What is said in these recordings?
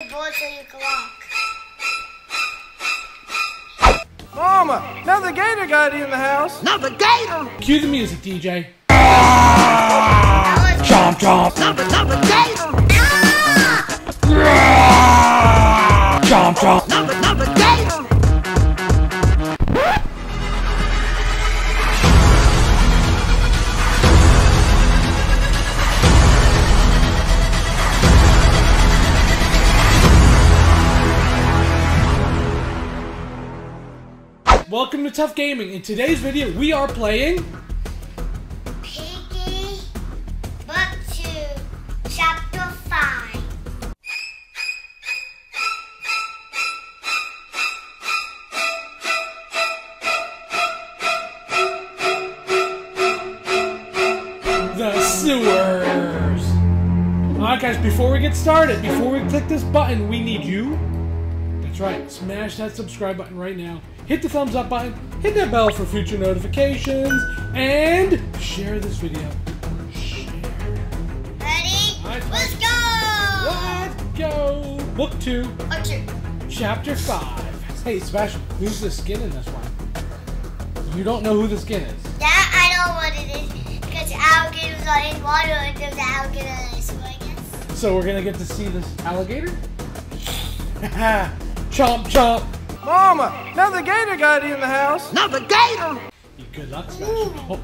the board so you can walk. Mama, now the gator got in the house. Now the gator. Cue the music, DJ. Chomp chomp. Now the gator. Ah! Chomp chomp. Now the gator. Welcome to TUF Gaming. In today's video, we are playing Piggy, Book 2, Chapter 5. The sewers. Alright guys, before we get started, before we click this button, we need you. That's right, smash that subscribe button right now. Hit the thumbs up button, hit that bell for future notifications, and share this video. Share. Ready? Right, let's go! Let's go! Book 2. Chapter 5. Hey, Sebastian, who's the skin in this one? You don't know who the skin is. That I know what it is, because alligator was on his water and there's an alligator on his sword, I guess. So we're going to get to see this alligator? Chomp, chomp. Mama, now the gator got in the house. Now the gator. Good luck, Sebastian. Oh,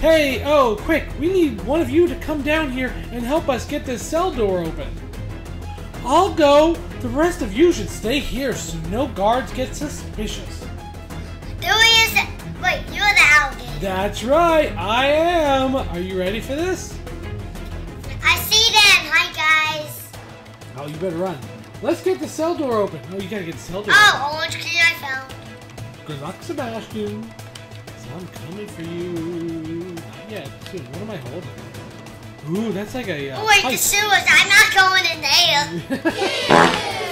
hey, oh, quick! We need one of you to come down here and help us get this cell door open. I'll go. The rest of you should stay here so no guards get suspicious. Wait, you're the alligator. That's right, I am. Are you ready for this? I see them. Hi, guys. Oh, you better run. Let's get the cell door open. Oh, you gotta get the cell door open. Oh, orange key I found. Good luck, Sebastian. So I'm coming for you. Not yet. Dude, what am I holding? Ooh, that's like a... wait, pipe. The sewers. I'm not going in there. I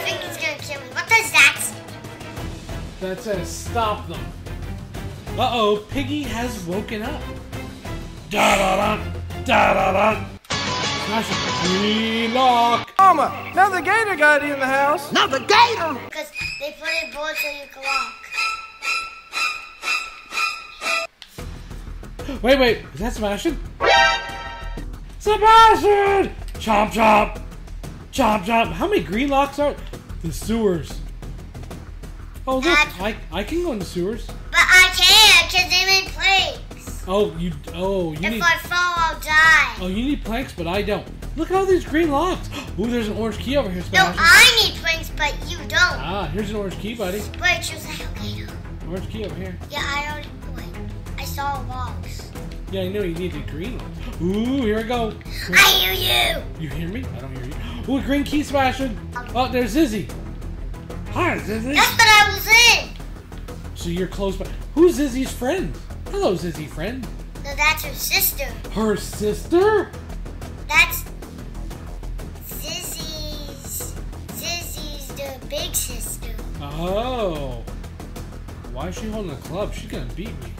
think he's gonna kill me. What does that say? That says stop them. Uh-oh, Piggy has woken up. Da-da-da. Da-da-da. Relock. Mama, now the gator got in the house. Now the gator. Because they put a board so you can walk. Wait, is that Sebastian? Sebastian! Chomp, chomp. Chomp, chomp. How many green locks are the sewers? Oh, look, I can go in the sewers. But I can't because they're in planks. If I fall, I'll die. Oh, you need planks, but I don't. Look at all these green locks. Ooh, there's an orange key over here, Sebastian. No, I need planks, but you don't. Ah, here's an orange key, buddy. Wait, there's an alligator. Orange key over here. Yeah, I saw logs. Yeah, I know you need the green locks. Ooh, here we go. I hear you. You hear me? I don't hear you. Ooh, green key, Sebastian. Oh, there's Zizzy. Hi, Zizzy. That's what I was in. So you're close by. Who's Zizzy's friend? Hello, Zizzy friend. No, that's her sister. Her sister? That's... big sister. Oh. Why is she holding a club? She's gonna beat me.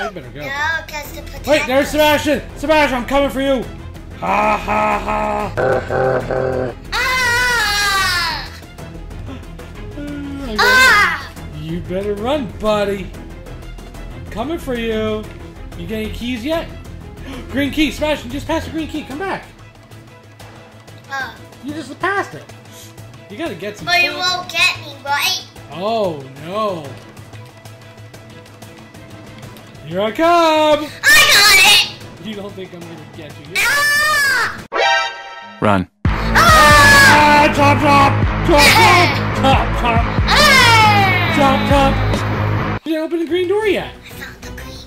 I better go. No, because the protector... Wait, there's Sebastian! Sebastian, I'm coming for you! Ha ha ha! Ah! Ah! You better run, buddy. I'm coming for you. You get any keys yet? Green key, Sebastian, just pass the green key. Come back. You just passed it. You gotta get some. But you won't get me, right? Oh no! Here I come! I got it. You don't think I'm gonna get you? Ah! Run! Ah! Chop, chop, chop, chop, chop, chop, chop. You didn't open the green door yet. I found the green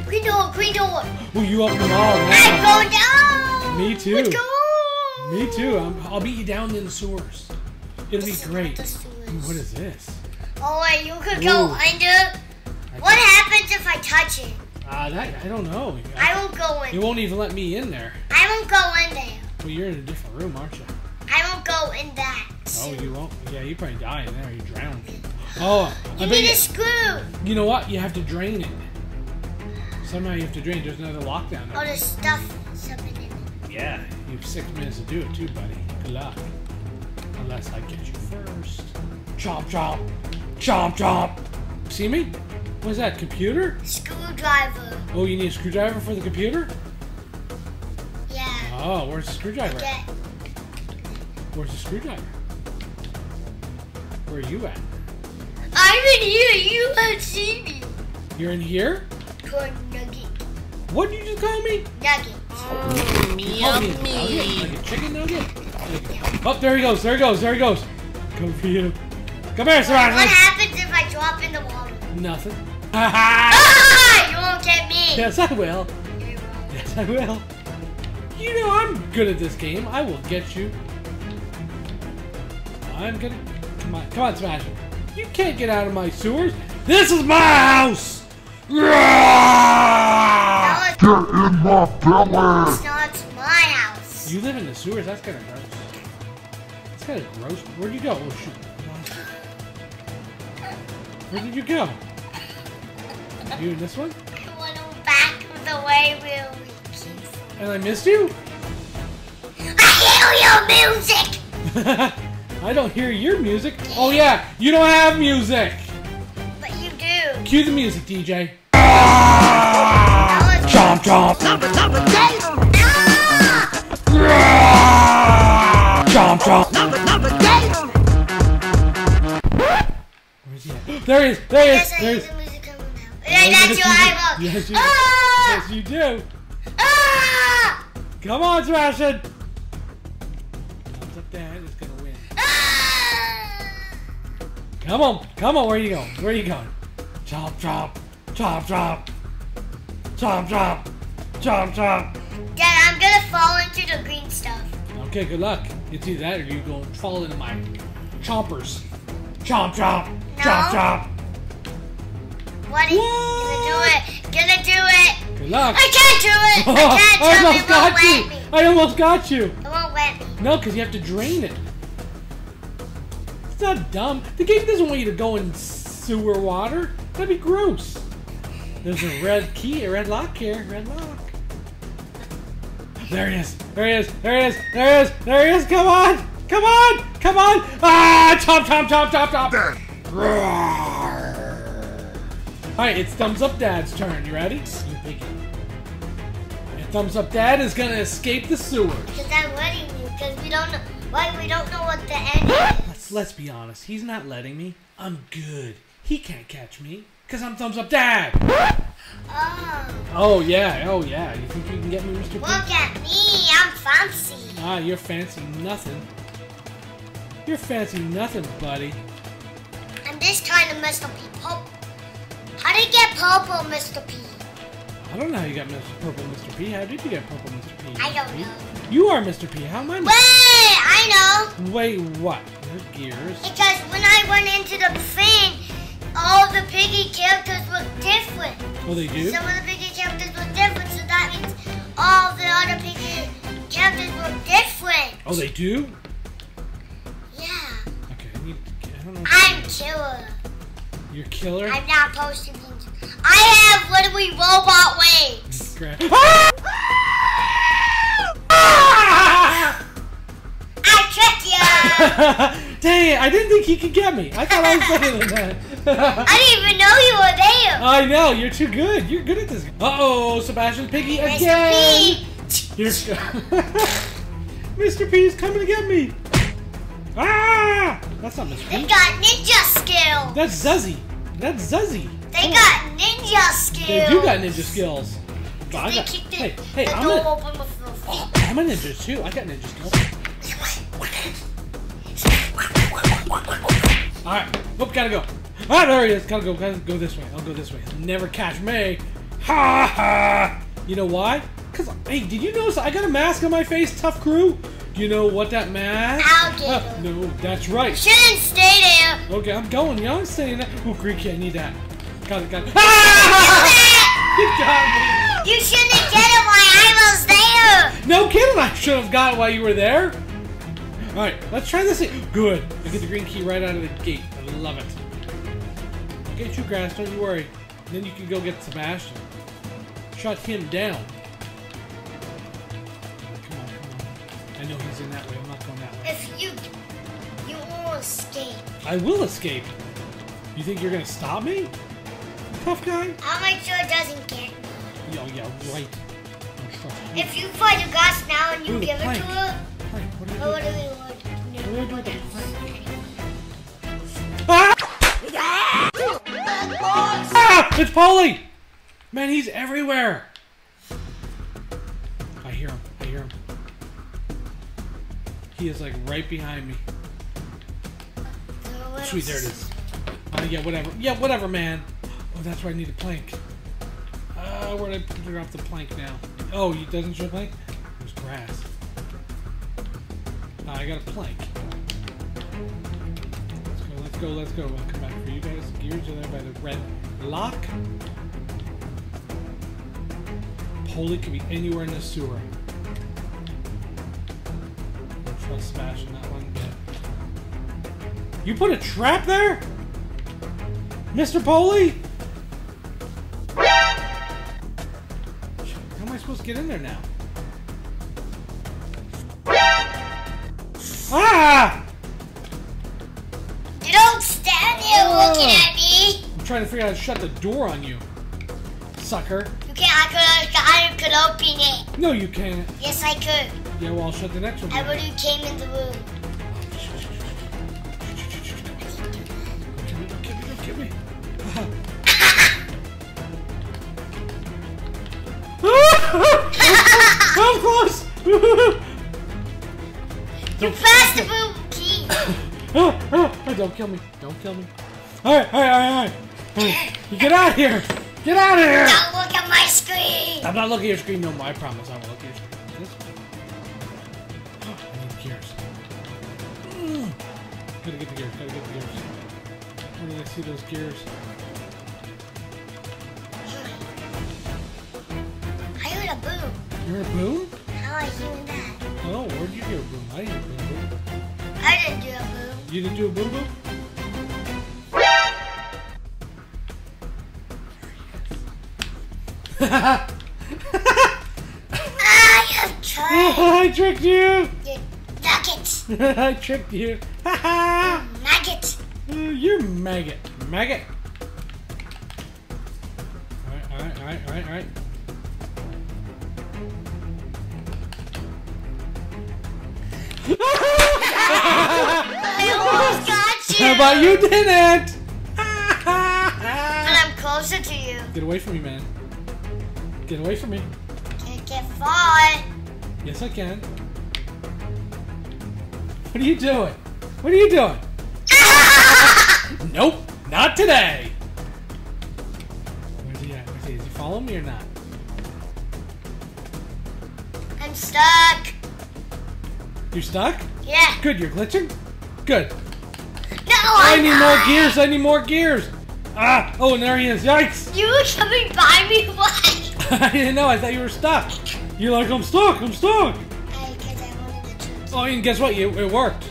key. Green door, green door. Well, you opened them all. I'm going down. Me too. Let's go. Me too. I'll beat you down in the sewers. It'll be great. What is this? Oh, wait, you could go under. What happens if I touch it? I don't know. I won't go in. You won't even let me in there. I won't go in there. Well, you're in a different room, aren't you? I won't go in that. Oh, you won't? Yeah, you probably die in there. You drown. Oh, I bet you need a screw. You know what? You have to drain it. Somehow you have to drink. There's another lockdown. Oh, there's stuff something in it. Yeah, you have 6 minutes to do it too, buddy. Good luck. Unless I get you first. Chomp, chomp. Chomp, chomp. See me? What's that, computer? Screwdriver. Oh, you need a screwdriver for the computer? Yeah. Oh, where's the screwdriver? At? Where's the screwdriver? Where are you at? I'm in here. You won't see me. You're in here? Corn nugget. What did you just call me? Nugget. Oh, yummy. Oh, nugget. Chicken nugget. Oh, there he goes. There he goes. There he goes. Come for you. Come here, Sebastian. What happens if I drop in the water? Nothing. Ah, you won't get me. Yes, I will. You're wrong. Yes, I will. You know I'm good at this game. I will get you. I'm gonna. Come on, come on, Sebastian. You can't get out of my sewers. This is my house. That was... Get in my belly. It's not my house. You live in the sewers. That's kind of gross. It's kind of gross. Where'd you go? Oh shoot! Where did you go? You in this one? I want to back the way we'll reach you. And I missed you. I hear your music. I don't hear your music. Oh yeah, you don't have music. But you do. Cue the music, DJ. Chomp chomp. Chomp chomp. Where's he at? There he is. There he is. There he is. Yes, you do. Yes, you do. Come on, Sebastian. Thumbs Up Dad is gonna win. Come on, come on, where are you going? Where are you going? Chomp, chomp, chomp, chomp, chomp, chomp, chomp, chomp. Dad, I'm gonna fall into the green stuff. Okay, good luck. It's either that or you're gonna fall into my chompers. Chomp, chomp, no. Chomp, chomp. What are you gonna do it? Gonna do it. Good luck. I can't do it. I can't do it. It won't let me. I almost got you. It won't let me. No, because you have to drain it. It's not dumb. The game doesn't want you to go in sewer water. That'd be gross. There's a red key, a red lock here. Red lock. There it is. There it is. There it is. There it is. There it is. Come on. Come on. Come on. Ah! Chomp, chomp, chomp, chomp, chomp. Alright, it's Thumbs Up Dad's turn. You ready? You Piggy. And Thumbs Up Dad is going to escape the sewer. Because I'm letting you. Because we don't know. Why we don't know what the end is. Let's be honest, he's not letting me. I'm good. He can't catch me. Because I'm Thumbs Up Dad. Oh. Oh, yeah. Oh, yeah. You think you can get me, Mr. P? Look at me. I'm fancy. Ah, you're fancy nothing. You're fancy nothing, buddy. I'm this kind of Mr. P. Purple. How did you get purple, Mr. P? I don't know how you got Mr. Purple, Mr. P. How did you get purple, Mr. P? I don't know. You are Mr. P. How am I? Wait, I know. Wait, what? Gears. Because when I went into the thing, all the Piggy characters look different. Well, they do? Some of the Piggy characters look different, so that means all the other Piggy characters look different. Oh, they do? Yeah. Okay, I need to... I don't know. I'm Killer. You're Killer? I'm not posting things. I have literally robot wings. I tricked you. Dang it, I didn't think he could get me. I thought I was better than that. I didn't even know you were there. I know, you're too good. You're good at this. Uh-oh, Sebastian Piggy again. Mr. P. Mr. P is coming to get me. Ah! That's not Mr. P. They got ninja skills. That's Zizzy. That's Zizzy. They got ninja skills. They do got ninja skills. Well, they kicked hey, hey, the door open with their feet. Oh, I'm a ninja too. I got ninja skills. Alright, oh, gotta go. Ah, there he is. Gotta go this way. I'll go this way. He'll never catch me. Ha ha! You know why? Because, hey, did you notice I got a mask on my face, Tough Crew? You know what that mask? Alligator. No, that's right. Shouldn't stay there. Okay, I'm going. Yeah, I'm staying there. Oh, Greeky, I need that. Got it. Ah! You got me. You shouldn't have get it while I was there. No kidding, I should have got it while you were there. Alright, let's try this. Good. I get the green key right out of the gate. I love it. I'll get you, Grass. Don't you worry. Then you can go get Sebastian. Shut him down. Come on, come on. I know he's in that way. I'm not going that way. If you will escape. I will escape. You think you're gonna stop me? Tough guy? I'll make sure it doesn't get me. Yo, yeah, right. If you find a glass now and you give it to her, what do we do with it? Ah! Ah! It's Polly! Man, he's everywhere! I hear him. I hear him. He is like right behind me. Sweet, there it is. Yeah, whatever. Yeah, whatever, man. Oh, that's where I need a plank. Where did I drop the plank now? Oh, it doesn't show a plank? There's grass. I got a plank. Let's go, let's go, let's go. I'll come back for you guys. Gears are there by the red lock. Polly could be anywhere in the sewer. Don't trust Sebastian that one yet. You put a trap there? Mr. Polly? How am I supposed to get in there now? Ah! Don't stand there looking at me! I'm trying to figure out how to shut the door on you, sucker. You can't. I could open it. No, you can't. Yes, I could. Yeah, well, I'll shut the next one. I would have came in the room. I'm close! Don't pass the boom key! Don't kill me. Don't kill me. Alright, alright, alright. Get out of here! Get out of here! Don't look at my screen! I'm not looking at your screen no more. I promise I won't look at your screen. This one. I need gears. Gotta get the gears. Gotta get the gears. Where did I see those gears? A boom. You heard a boom? How I hear that? Oh, where'd you hear a boom? I didn't hear a boom. I didn't do a boom. You didn't do a boom boom? I have tried. Oh, I tricked you. You're maggots. I tricked you. Maggot. You're maggot. Maggot. Alright, alright, alright, alright, alright. I almost got you! But you didn't! But I'm closer to you. Get away from me, man. Get away from me. Can't get far. Yes, I can. What are you doing? What are you doing? Nope, not today. Where's he at? Where's he? Is he following me or not? I'm stuck. You're stuck? Yeah. Good, you're glitching? Good. No, I need more gears, I need more gears! Ah! Oh, and there he is, yikes! You were coming by me, why? I didn't know, I thought you were stuck. You're like, I'm stuck, I'm stuck! Because I wanted to choose. Oh, and guess what, it worked.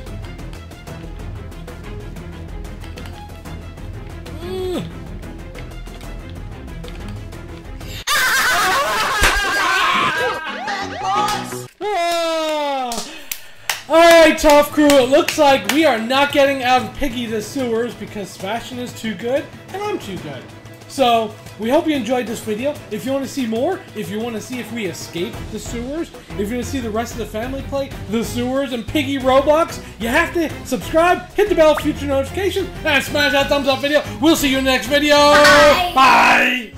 Tough crew, it looks like we are not getting out of Piggy the sewers because Sebastian is too good and I'm too good. So we hope you enjoyed this video. If you want to see more, if you want to see if we escape the sewers, if you want to see the rest of the family play the sewers and Piggy Roblox, you have to subscribe, hit the bell for future notifications, and smash that thumbs up video. We'll see you in the next video. Bye. Bye.